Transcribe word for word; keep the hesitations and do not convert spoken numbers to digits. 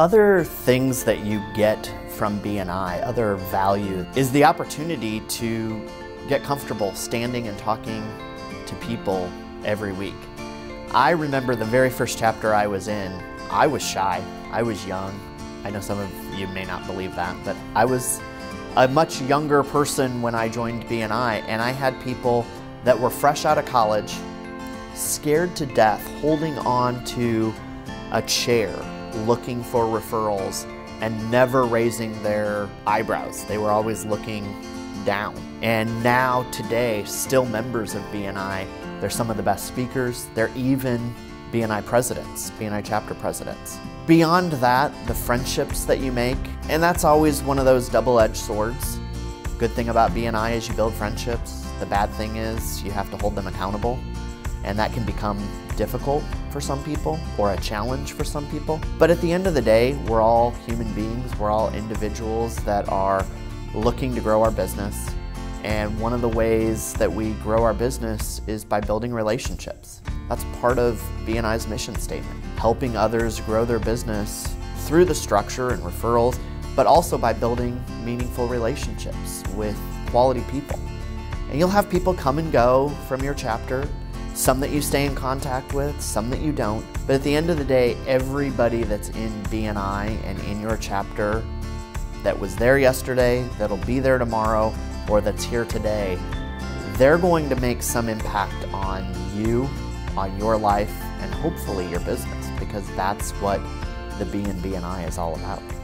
Other things that you get from B N I, other value, is the opportunity to get comfortable standing and talking to people every week. I remember the very first chapter I was in, I was shy, I was young. I know some of you may not believe that, but I was a much younger person when I joined B N I, and I had people that were fresh out of college, scared to death, holding on to a chair, looking for referrals and never raising their eyebrows. They were always looking down. And now today, still members of B N I, they're some of the best speakers. They're even B N I presidents, B N I chapter presidents. Beyond that, the friendships that you make, and that's always one of those double-edged swords. Good thing about B N I is you build friendships. The bad thing is you have to hold them accountable, and that can become difficult for some people or a challenge for some people. But at the end of the day, we're all human beings. We're all individuals that are looking to grow our business. And one of the ways that we grow our business is by building relationships. That's part of B N I's mission statement, helping others grow their business through the structure and referrals, but also by building meaningful relationships with quality people. And you'll have people come and go from your chapter, some that you stay in contact with, some that you don't. But at the end of the day, everybody that's in B N I and in your chapter that was there yesterday, that'll be there tomorrow, or that's here today, they're going to make some impact on you, on your life, and hopefully your business, because that's what the B in B N I is all about.